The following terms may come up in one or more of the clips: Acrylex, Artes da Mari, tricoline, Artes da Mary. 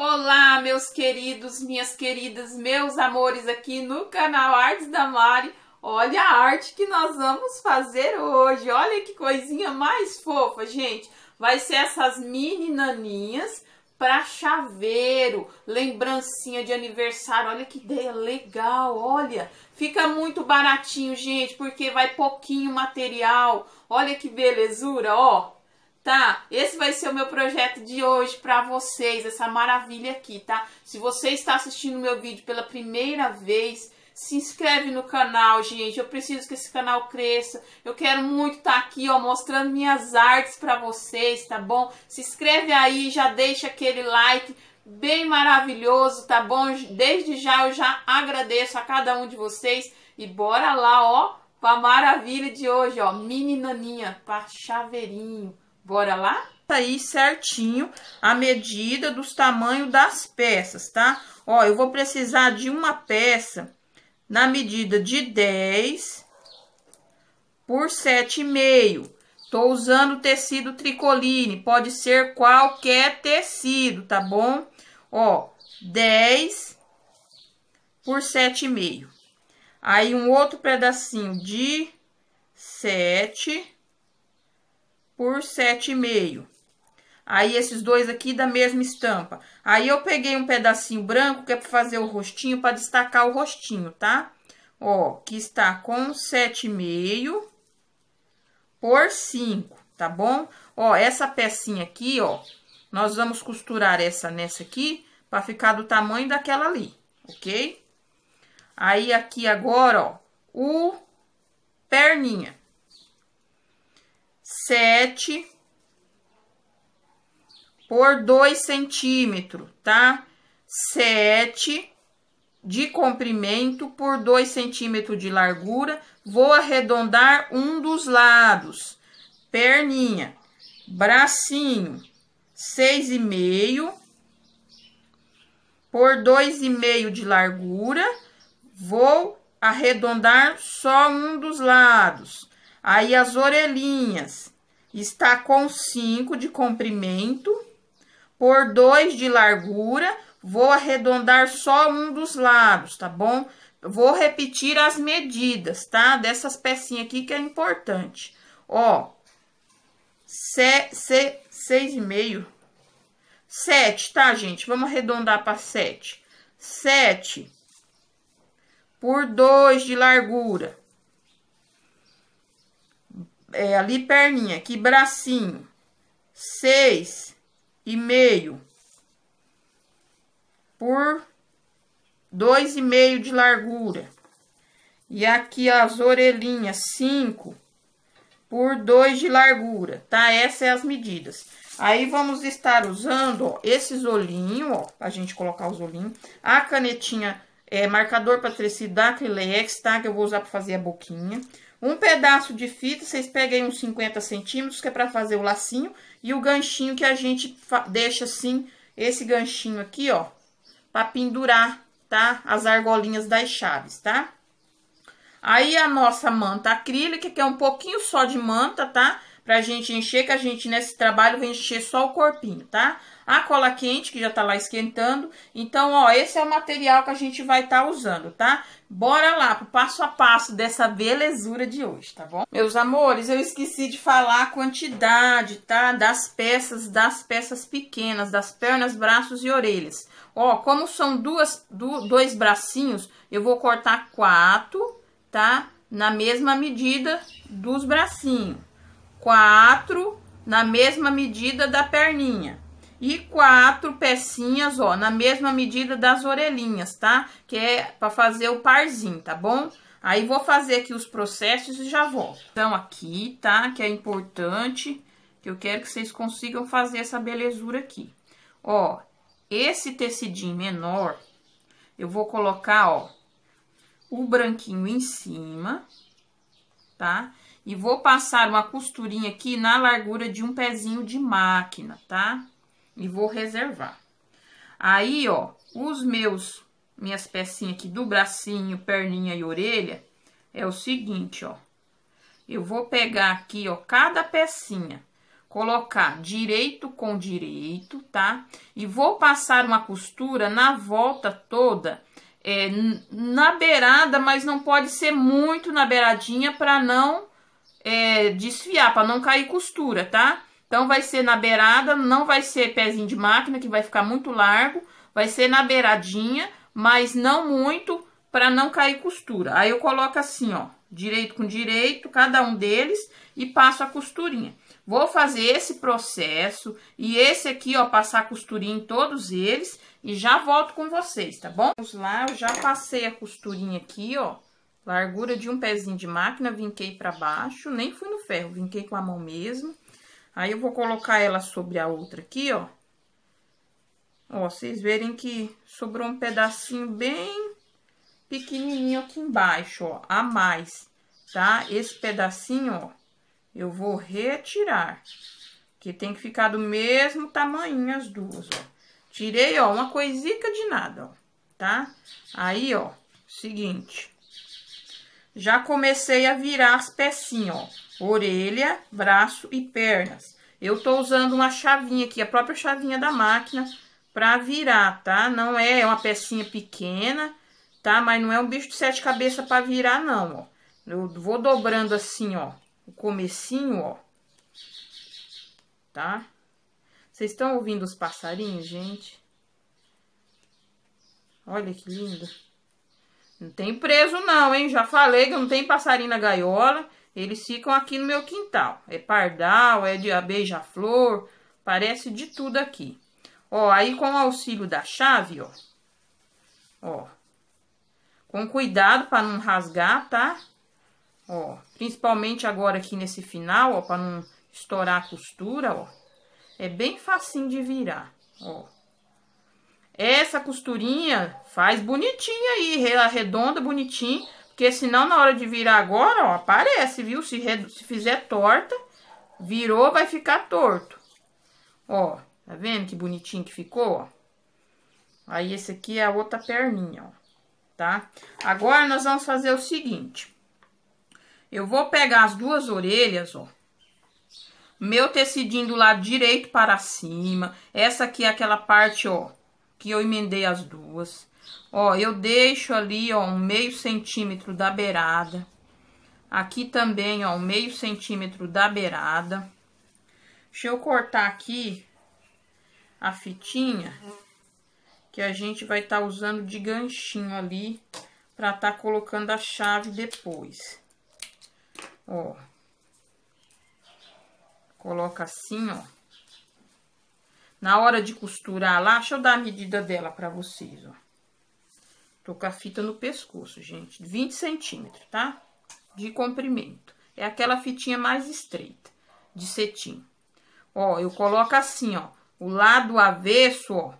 Olá, meus queridos, minhas queridas, meus amores aqui no canal Artes da Mari. Olha a arte que nós vamos fazer hoje. Olha que coisinha mais fofa, gente. Vai ser essas mini naninhas para chaveiro, lembrancinha de aniversário. Olha que ideia legal, olha. Fica muito baratinho, gente, porque vai pouquinho material. Olha que belezura, ó. Tá? Esse vai ser o meu projeto de hoje pra vocês, essa maravilha aqui, tá? Se você está assistindo meu vídeo pela primeira vez, se inscreve no canal, gente. Eu preciso que esse canal cresça. Eu quero muito estar aqui, ó, mostrando minhas artes pra vocês, tá bom? Se inscreve aí, já deixa aquele like bem maravilhoso, tá bom? Desde já eu já agradeço a cada um de vocês e bora lá, ó, pra maravilha de hoje, ó, mini naninha pra chaveirinho. Bora lá? Aí certinho a medida dos tamanhos das peças, tá? Ó, eu vou precisar de uma peça na medida de 10 por 7,5. Tô usando tecido tricoline, pode ser qualquer tecido, tá bom? Ó, 10 por 7,5. Aí um outro pedacinho de 7 por 7,5. Aí, esses dois aqui da mesma estampa. Aí, eu peguei um pedacinho branco, que é pra fazer o rostinho, pra destacar o rostinho, tá? Ó, que está com 7,5 por 5, tá bom? Ó, essa pecinha aqui, ó, nós vamos costurar essa nessa aqui, pra ficar do tamanho daquela ali, ok? Aí, aqui agora, ó, o perninha. 7 por 2 centímetros, tá? 7 de comprimento por 2 centímetros de largura. Vou arredondar um dos lados. Perninha, bracinho, 6,5 por 2,5 de largura. Vou arredondar só um dos lados. Aí, as orelhinhas está com 5 de comprimento por 2 de largura. Vou arredondar só um dos lados, tá bom? Vou repetir as medidas, tá? Dessas pecinhas aqui que é importante. Ó, 6,5. 7, tá, gente? Vamos arredondar para 7. 7 por 2 de largura. É, ali perninha, aqui bracinho, 6,5 por 2,5 de largura. E aqui as orelhinhas, 5 por 2 de largura, tá? Essas são as medidas. Aí, vamos estar usando, ó, esses olhinhos, ó, pra gente colocar os olhinhos. A canetinha, marcador para tecido da Acrylex, tá? Que eu vou usar para fazer a boquinha. Um pedaço de fita, vocês peguem uns 50 centímetros, que é para fazer o lacinho. E o ganchinho que a gente deixa assim, esse ganchinho aqui, ó, para pendurar, tá? As argolinhas das chaves, tá? Aí, a nossa manta acrílica, que é um pouquinho só de manta, tá? Pra gente encher, que a gente, nesse trabalho, vai encher só o corpinho, tá? A cola quente, que já tá lá esquentando. Então, ó, esse é o material que a gente vai estar usando, tá? Bora lá pro passo a passo dessa belezura de hoje, tá bom? Meus amores, eu esqueci de falar a quantidade, tá? Das peças pequenas, das pernas, braços e orelhas. Ó, como são dois bracinhos, eu vou cortar 4, tá? Na mesma medida dos bracinhos. 4 na mesma medida da perninha e 4 pecinhas, ó, na mesma medida das orelhinhas, tá? Que é para fazer o parzinho, tá bom? Aí, vou fazer aqui os processos e já volto. Então, aqui, tá? Que é importante, que eu quero que vocês consigam fazer essa belezura aqui. Ó, esse tecidinho menor, eu vou colocar, ó, o branquinho em cima, tá? E vou passar uma costurinha aqui na largura de um pezinho de máquina, tá? E vou reservar. Aí, ó, minhas pecinhas aqui do bracinho, perninha e orelha, é o seguinte, ó. Eu vou pegar aqui, ó, cada pecinha. colocar direito com direito, tá? E vou passar uma costura na volta toda, na beirada, mas não pode ser muito na beiradinha para não desfiar, para não cair costura, tá? Então, vai ser na beirada, não vai ser pezinho de máquina, que vai ficar muito largo, vai ser na beiradinha, mas não muito, para não cair costura. Aí, eu coloco assim, ó, direito com direito, cada um deles, e passo a costurinha. Vou fazer esse processo, e esse aqui, ó, passar a costurinha em todos eles, e já volto com vocês, tá bom? Vamos lá, eu já passei a costurinha aqui, ó, largura de um pezinho de máquina, vinquei pra baixo, nem fui no ferro, vinquei com a mão mesmo. Aí, eu vou colocar ela sobre a outra aqui, ó. Ó, vocês verem que sobrou um pedacinho bem pequenininho aqui embaixo, ó, a mais, tá? Esse pedacinho, ó, eu vou retirar, que tem que ficar do mesmo tamanho as duas, ó. Tirei, ó, uma coisica de nada, ó, tá? Aí, ó, seguinte, já comecei a virar as pecinhas, ó. Orelha, braço e pernas. Eu tô usando uma chavinha aqui, a própria chavinha da máquina, pra virar, tá? Não é uma pecinha pequena, tá? Mas não é um bicho de 7 cabeças pra virar, não, ó. Eu vou dobrando assim, ó, o comecinho, ó. Tá? Vocês estão ouvindo os passarinhos, gente? Olha que lindo. Não tem preso, não, hein? Já falei que não tem passarinho na gaiola. Eles ficam aqui no meu quintal. É pardal, é de beija-flor, parece de tudo aqui. Ó, aí com o auxílio da chave, ó. Ó. Com cuidado para não rasgar, tá? Ó, principalmente agora aqui nesse final, ó, para não estourar a costura, ó. É bem facinho de virar, ó. Essa costurinha faz bonitinha aí, arredonda bonitinho. Porque senão, na hora de virar agora, ó, aparece, viu? Se fizer torta, virou, vai ficar torto. Ó, tá vendo que bonitinho que ficou, ó? Aí, esse aqui é a outra perninha, ó, tá? Agora, nós vamos fazer o seguinte. Eu vou pegar as duas orelhas, ó. Meu tecidinho do lado direito para cima. Essa aqui é aquela parte, ó, que eu emendei as duas. Ó, eu deixo ali, ó, um meio centímetro da beirada. Aqui também, ó, um meio centímetro da beirada. Deixa eu cortar aqui a fitinha que a gente vai estar usando de ganchinho ali pra estar colocando a chave depois. Ó. Coloca assim, ó. Na hora de costurar lá, deixa eu dar a medida dela pra vocês, ó. Tô com a fita no pescoço, gente. 20 centímetros, tá? De comprimento. É aquela fitinha mais estreita, de cetim. Ó, eu coloco assim, ó. O lado avesso, ó,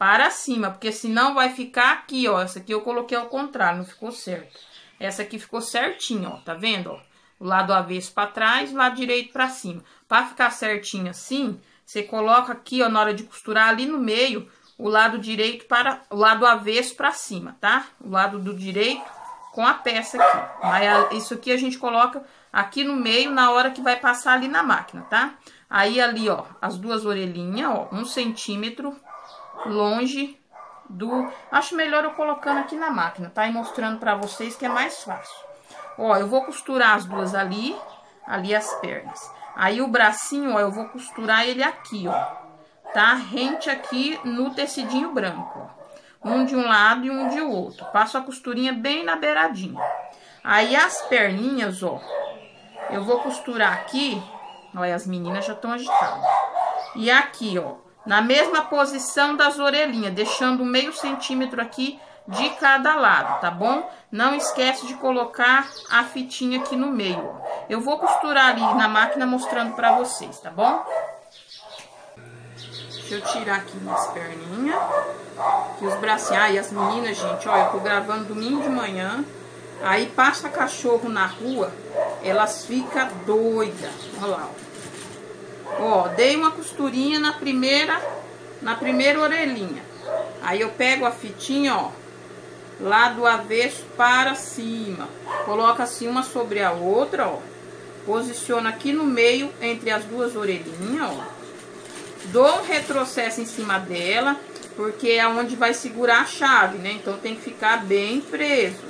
para cima. Porque senão vai ficar aqui, ó. Essa aqui eu coloquei ao contrário, não ficou certo. Essa aqui ficou certinho, ó. Tá vendo, ó? O lado avesso pra trás, o lado direito pra cima. Pra ficar certinho assim, você coloca aqui, ó, na hora de costurar ali no meio... O lado direito para... O lado avesso para cima, tá? O lado do direito com a peça aqui. Mas isso aqui a gente coloca aqui no meio na hora que vai passar ali na máquina, tá? Aí ali, ó, as duas orelhinhas, ó, 1 centímetro longe do... Acho melhor eu colocando aqui na máquina, tá? E mostrando pra vocês que é mais fácil. Ó, eu vou costurar as duas ali, ali as pernas. Aí o bracinho, ó, eu vou costurar ele aqui, ó. Tá? Rente aqui no tecidinho branco, ó. Um de um lado e um de outro. Passo a costurinha bem na beiradinha. Aí, as perninhas, ó, eu vou costurar aqui. Olha, as meninas já estão agitadas. E aqui, ó, na mesma posição das orelhinhas, deixando meio centímetro aqui de cada lado, tá bom? Não esquece de colocar a fitinha aqui no meio, ó. Eu vou costurar ali na máquina mostrando pra vocês, tá bom? Deixa eu tirar aqui minhas perninhas e os bracinhos. Ah, e as meninas, gente, ó, eu tô gravando domingo de manhã. Aí passa cachorro na rua, elas ficam doidas. Olha lá, ó. Ó, dei uma costurinha na primeira orelhinha. Aí eu pego a fitinha, ó, lá do avesso para cima. Coloco assim uma sobre a outra, ó. Posiciono aqui no meio, entre as duas orelhinhas, ó. Dou um retrocesso em cima dela, porque é onde vai segurar a chave, né? Então, tem que ficar bem preso.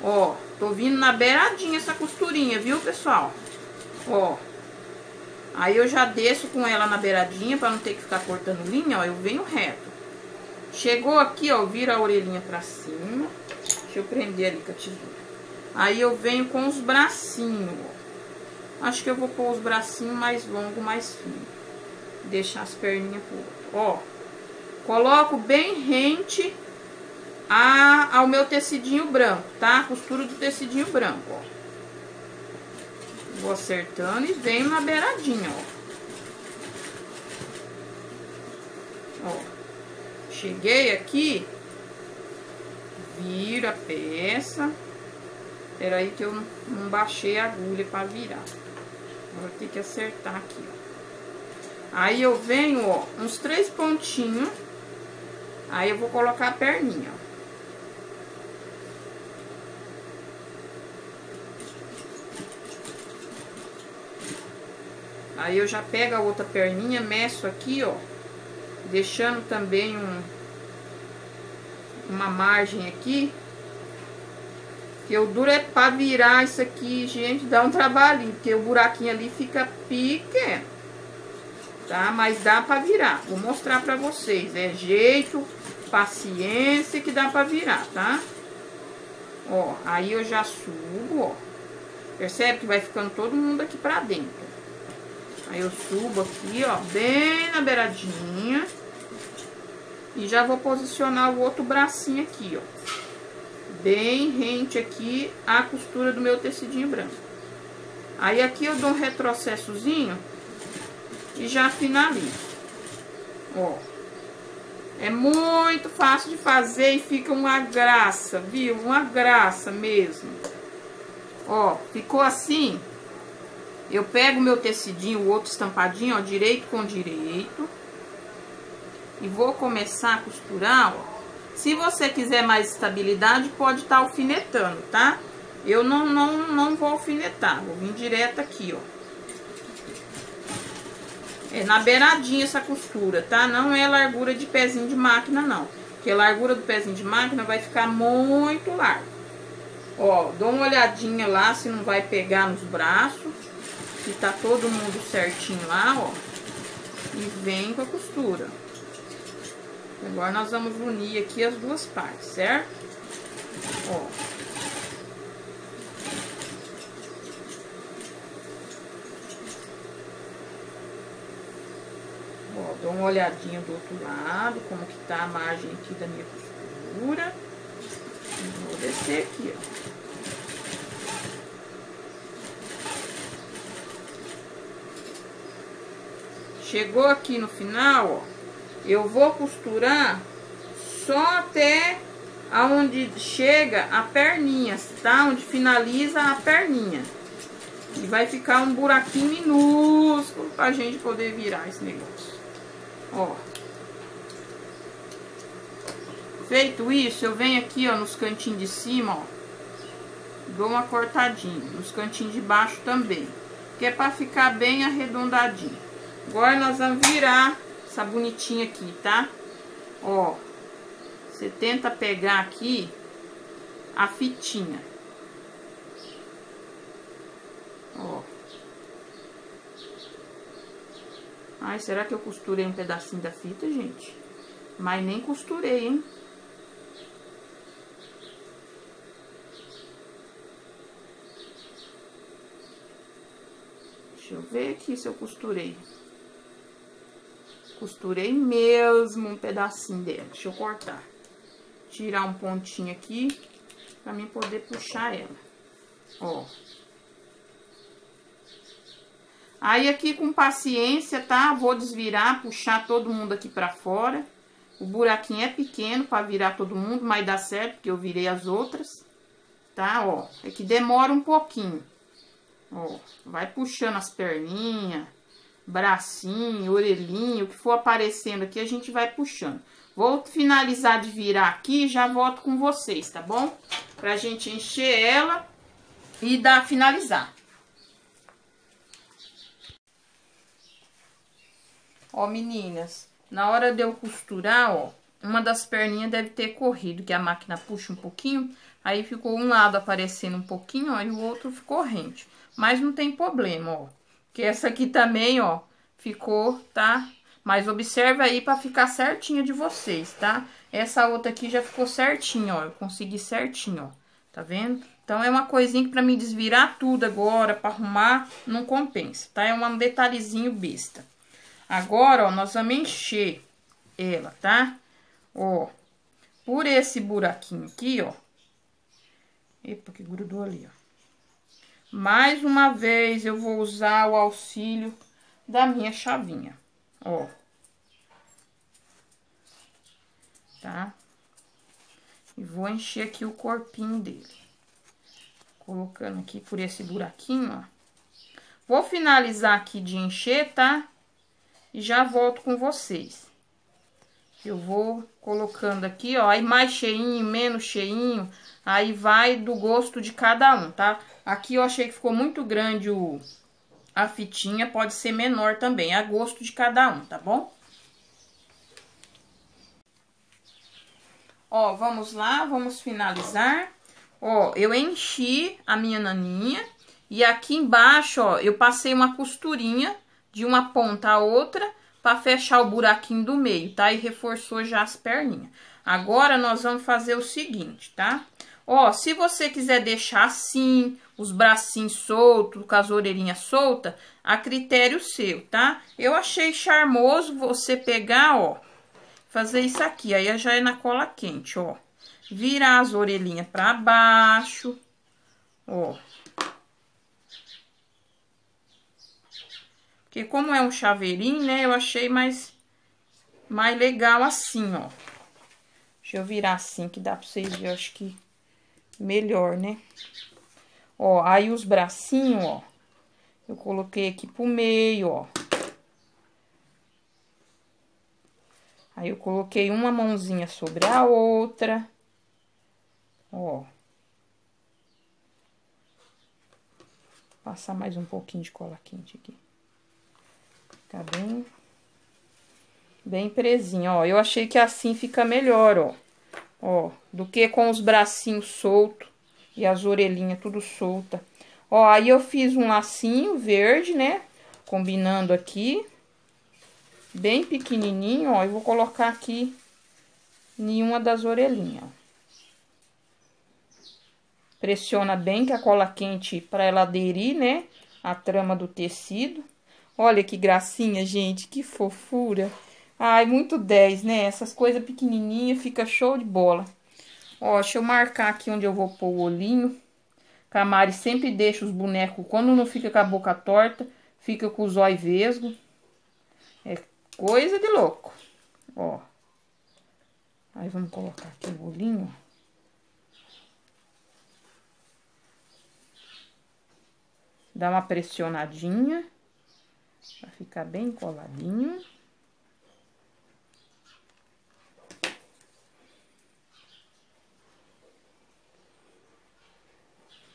Ó, tô vindo na beiradinha essa costurinha, viu, pessoal? Ó. Aí, eu já desço com ela na beiradinha, pra não ter que ficar cortando linha, ó. Eu venho reto. Chegou aqui, ó, vira a orelhinha pra cima. Deixa eu prender ali com a tesoura. Aí, eu venho com os bracinhos, ó. Acho que eu vou pôr os bracinhos mais longos, mais finos. Deixar as perninhas pro outro. Ó, coloco bem rente ao meu tecidinho branco, tá? Costuro do tecidinho branco, ó. Vou acertando e venho na beiradinha, ó. Ó, cheguei aqui, viro a peça. Espera aí que eu não baixei a agulha pra virar. Vou ter que acertar aqui, ó. Aí eu venho, ó, uns 3 pontinhos. Aí eu vou colocar a perninha, ó. Aí eu já pego a outra perninha, meço aqui, ó. Deixando também uma margem aqui. Que o duro é pra virar isso aqui, gente, dá um trabalhinho. Porque o buraquinho ali fica pequeno. Tá? Mas dá pra virar. Vou mostrar pra vocês. É jeito, paciência que dá pra virar, tá? Ó, aí eu já subo, ó. Percebe que vai ficando todo mundo aqui pra dentro. Aí eu subo aqui, ó, bem na beiradinha. E já vou posicionar o outro bracinho aqui, ó. Bem rente aqui a costura do meu tecidinho branco. Aí aqui eu dou um retrocessozinho. E já finalizo. Ó. É muito fácil de fazer e fica uma graça, viu? Uma graça mesmo. Ó, ficou assim. Eu pego meu tecidinho, o outro estampadinho, ó, direito com direito. E vou começar a costurar, ó. Se você quiser mais estabilidade, pode estar alfinetando, tá? Eu não vou alfinetar, vou vir direto aqui, ó. É na beiradinha essa costura, tá? Não é largura de pezinho de máquina, não. Porque a largura do pezinho de máquina vai ficar muito larga. Ó, dou uma olhadinha lá se não vai pegar nos braços. Se tá todo mundo certinho lá, ó. E vem com a costura. Agora nós vamos unir aqui as duas partes, certo? Ó. Ó, dou uma olhadinha do outro lado, como que tá a margem aqui da minha costura. E vou descer aqui, ó. Chegou aqui no final, ó, eu vou costurar só até aonde chega a perninha, tá? Onde finaliza a perninha. E vai ficar um buraquinho minúsculo pra gente poder virar esse negócio. Ó, feito isso, eu venho aqui, ó, nos cantinhos de cima, ó, dou uma cortadinha, nos cantinhos de baixo também, que é pra ficar bem arredondadinho. Agora nós vamos virar essa bonitinha aqui, tá? Ó, você tenta pegar aqui a fitinha. Ó. Ai, será que eu costurei um pedacinho da fita, gente? Mas nem costurei, hein? Deixa eu ver aqui se eu costurei. Costurei mesmo um pedacinho dela. Deixa eu cortar. Tirar um pontinho aqui pra mim poder puxar ela. Ó. Aí aqui com paciência, tá? Vou desvirar, puxar todo mundo aqui pra fora. O buraquinho é pequeno pra virar todo mundo, mas dá certo, porque eu virei as outras. Tá? Ó, é que demora um pouquinho. Ó, vai puxando as perninhas, bracinho, orelhinho, o que for aparecendo aqui, a gente vai puxando. Vou finalizar de virar aqui e já volto com vocês, tá bom? Pra gente encher ela e finalizar. Ó, meninas, na hora de eu costurar, ó, uma das perninhas deve ter corrido, que a máquina puxa um pouquinho, aí ficou um lado aparecendo um pouquinho, ó, e o outro ficou rente. Mas não tem problema, ó, que essa aqui também, ó, ficou, tá? Mas observa aí pra ficar certinha de vocês, tá? Essa outra aqui já ficou certinha, ó, eu consegui certinho, ó, tá vendo? Então, é uma coisinha que pra me desvirar tudo agora, pra arrumar, não compensa, tá? É um detalhezinho besta. Agora, ó, nós vamos encher ela, tá? Ó, por esse buraquinho aqui, ó. Epa, que grudou ali, ó. Mais uma vez, eu vou usar o auxílio da minha chavinha, ó. Tá? E vou encher aqui o corpinho dele. Colocando aqui por esse buraquinho, ó. Vou finalizar aqui de encher, tá? E já volto com vocês. Eu vou colocando aqui, ó, aí mais cheinho, menos cheinho, aí vai do gosto de cada um, tá? Aqui eu achei que ficou muito grande a fitinha, pode ser menor também, a gosto de cada um, tá bom? Ó, vamos lá, vamos finalizar. Ó, eu enchi a minha naninha e aqui embaixo, ó, eu passei uma costurinha de uma ponta a outra pra fechar o buraquinho do meio, tá? E reforçou já as perninhas. Agora, nós vamos fazer o seguinte, tá? Ó, se você quiser deixar assim, os bracinhos soltos, com as orelhinhas soltas, a critério seu, tá? Eu achei charmoso você pegar, ó, fazer isso aqui, aí já é na cola quente, ó. Virar as orelhinhas pra baixo, ó. Porque como é um chaveirinho, né, eu achei mais legal assim, ó. Deixa eu virar assim, que dá pra vocês verem, acho que melhor, né? Ó, aí os bracinhos, ó, eu coloquei aqui pro meio, ó. Aí eu coloquei uma mãozinha sobre a outra, ó. Passar mais um pouquinho de cola quente aqui. Tá bem presinho, ó. Eu achei que assim fica melhor, ó. Ó, do que com os bracinhos soltos e as orelhinhas tudo solta. Ó, aí eu fiz um lacinho verde, né? Combinando aqui. Bem pequenininho, ó. Eu vou colocar aqui em uma das orelhinhas. Pressiona bem que a cola quente pra ela aderir, né? A trama do tecido. Olha que gracinha, gente, que fofura. Ai, muito 10, né? Essas coisas pequenininhas fica show de bola. Ó, deixa eu marcar aqui onde eu vou pôr o olhinho. A Mari sempre deixa os bonecos, quando não fica com a boca torta, fica com os olhos vesgo. É coisa de louco. Ó. Aí vamos colocar aqui o olhinho, ó. Dá uma pressionadinha. Pra ficar bem coladinho.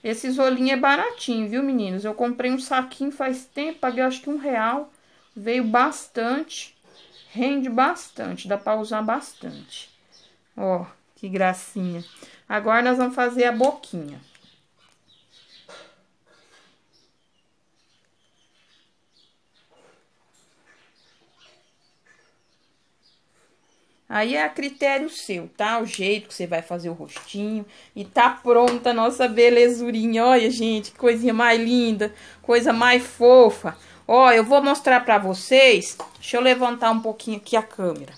Esses olhinhos é baratinho, viu, meninos? Eu comprei um saquinho faz tempo, paguei acho que R$1. Veio bastante, rende bastante, dá pra usar bastante. Ó, que gracinha. Agora nós vamos fazer a boquinha. Aí é a critério seu, tá? O jeito que você vai fazer o rostinho. E tá pronta a nossa belezurinha. Olha, gente, que coisinha mais linda. Coisa mais fofa. Ó, eu vou mostrar pra vocês. Deixa eu levantar um pouquinho aqui a câmera.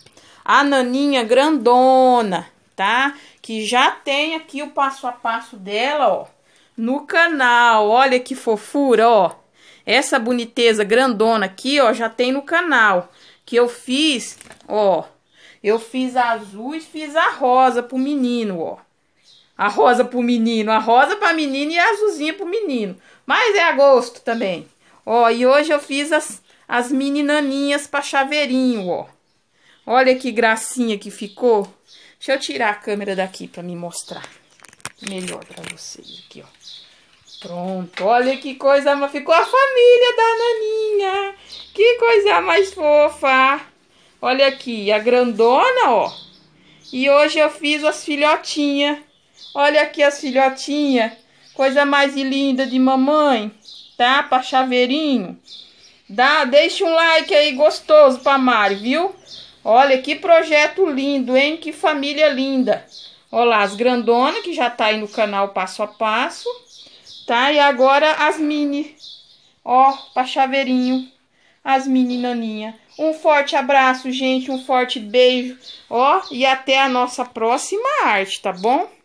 A naninha grandona, tá? Que já tem aqui o passo a passo dela, ó. No canal. Olha que fofura, ó. Essa boniteza grandona aqui, ó, já tem no canal. Que eu fiz, ó. Eu fiz a azul e fiz a rosa pro menino, ó. A rosa pro menino, a rosa pra menina e a azulzinha pro menino. Mas é a gosto também. Ó, e hoje eu fiz as mini naninhas pra chaveirinho, ó. Olha que gracinha que ficou. Deixa eu tirar a câmera daqui pra me mostrar melhor pra vocês aqui, ó. Pronto, olha que coisa, ficou a família da naninha. Que coisa mais fofa. Olha aqui, a grandona, ó. E hoje eu fiz as filhotinhas. Olha aqui as filhotinhas. Coisa mais linda de mamãe, tá? Pra chaveirinho. Deixa um like aí gostoso pra Mari, viu? Olha que projeto lindo, hein? Que família linda. Olha lá, as grandonas que já tá aí no canal passo a passo. Tá? E agora as mini. Ó, pra chaveirinho. As mini naninha. Um forte abraço, gente. Um forte beijo. Ó, e até a nossa próxima arte, tá bom?